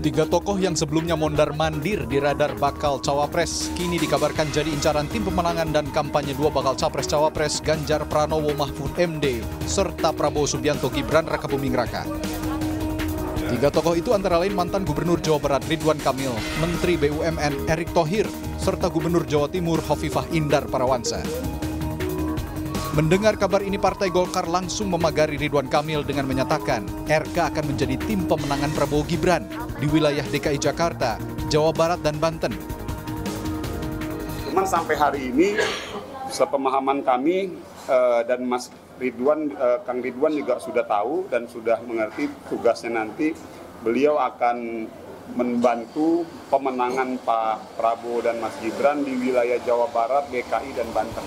Tiga tokoh yang sebelumnya mondar-mandir di radar bakal cawapres, kini dikabarkan jadi incaran tim pemenangan dan kampanye dua bakal capres-cawapres Ganjar Pranowo Mahfud MD, serta Prabowo Subianto Gibran Rakabuming Raka. Tiga tokoh itu antara lain mantan Gubernur Jawa Barat Ridwan Kamil, Menteri BUMN Erick Thohir, serta Gubernur Jawa Timur Khofifah Indar Parawansa. Mendengar kabar ini, Partai Golkar langsung memagari Ridwan Kamil dengan menyatakan RK akan menjadi tim pemenangan Prabowo Gibran di wilayah DKI Jakarta, Jawa Barat, dan Banten. Cuman sampai hari ini, sepemahaman kami dan Mas Ridwan, Kang Ridwan juga sudah tahu dan sudah mengerti tugasnya nanti. Beliau akan membantu pemenangan Pak Prabowo dan Mas Gibran di wilayah Jawa Barat, DKI, dan Banten.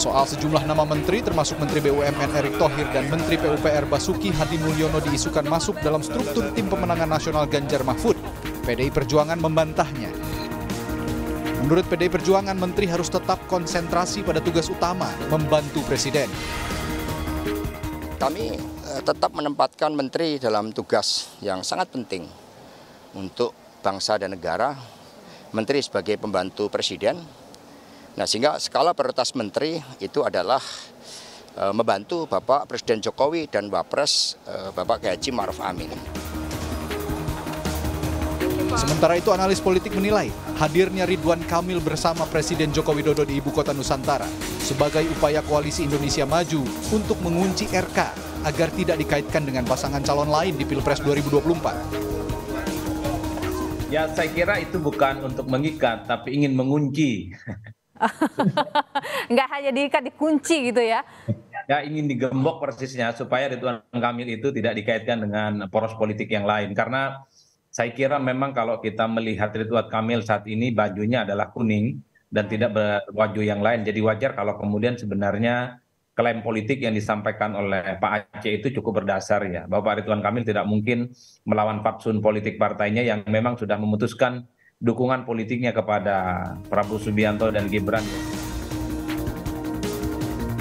Soal sejumlah nama menteri, termasuk Menteri BUMN Erick Thohir dan Menteri PUPR Basuki, Hadi Mulyono diisukan masuk dalam struktur tim pemenangan nasional Ganjar Mahfud. PDI Perjuangan membantahnya. Menurut PDI Perjuangan, menteri harus tetap konsentrasi pada tugas utama, membantu Presiden. Kami tetap menempatkan menteri dalam tugas yang sangat penting untuk bangsa dan negara, menteri sebagai pembantu Presiden. Nah, sehingga skala prioritas menteri itu adalah membantu Bapak Presiden Jokowi dan Wapres Bapak Haji Maruf Amin. Sementara itu, analis politik menilai hadirnya Ridwan Kamil bersama Presiden Joko Widodo di Ibu Kota Nusantara sebagai upaya koalisi Indonesia Maju untuk mengunci RK agar tidak dikaitkan dengan pasangan calon lain di Pilpres 2024. Ya, saya kira itu bukan untuk mengikat, tapi ingin mengunci. Nggak hanya diikat, dikunci gitu ya? Ya, ingin digembok persisnya supaya Ridwan Kamil itu tidak dikaitkan dengan poros politik yang lain. Karena saya kira memang kalau kita melihat Ridwan Kamil saat ini bajunya adalah kuning dan tidak berbaju yang lain. Jadi wajar kalau kemudian sebenarnya klaim politik yang disampaikan oleh Pak Aceh itu cukup berdasar ya. Bahwa Pak Ridwan Kamil tidak mungkin melawan fatsun politik partainya yang memang sudah memutuskan dukungan politiknya kepada Prabowo Subianto dan Gibran.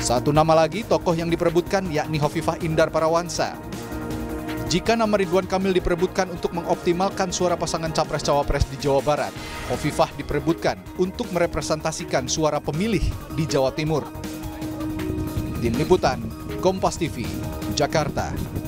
Satu nama lagi tokoh yang diperebutkan yakni Khofifah Indar Parawansa. Jika nama Ridwan Kamil diperebutkan untuk mengoptimalkan suara pasangan capres-cawapres di Jawa Barat, Khofifah diperebutkan untuk merepresentasikan suara pemilih di Jawa Timur. Tim Liputan, Kompas TV, Jakarta.